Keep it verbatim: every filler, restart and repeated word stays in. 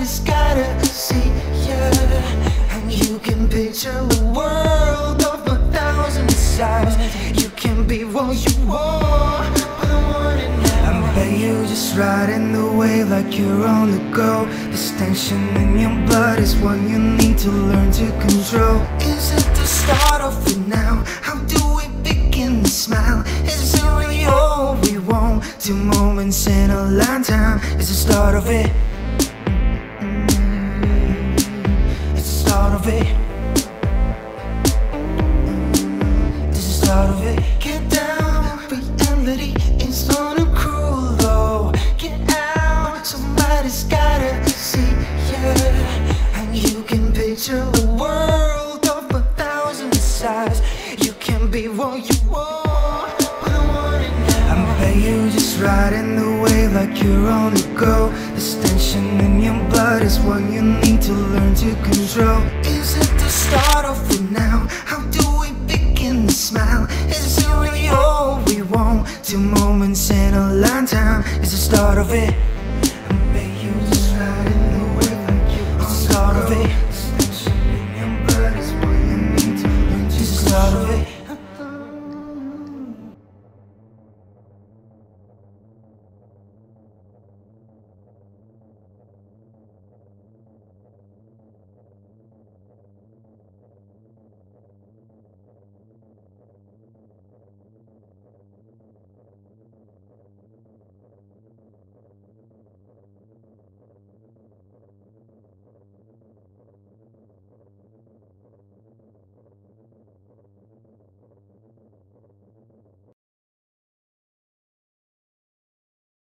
everybody's gotta see ya. And you can picture a world of a thousand sides. You can be what you want, but I want it now. I bet you're just riding the wave like you're on the go. This tension in your blood is what you need to learn to control. Is it the start of it now? How do we begin to smile? Is it really all we want? Two moments in a lifetime is the start of it. Of it. This is the start of it. Get down, reality is sort of cruel though. Get out, somebody's gotta see ya. And you can picture a world of a thousand sides. You can be what you want, but I want it now. I bet you just riding the wave like you're on the go. This tension in your blood is what you need to learn to control. Is it the start of it now? How do we begin to smile? Is it really all we want? Two moments in a lifetime is the start of it.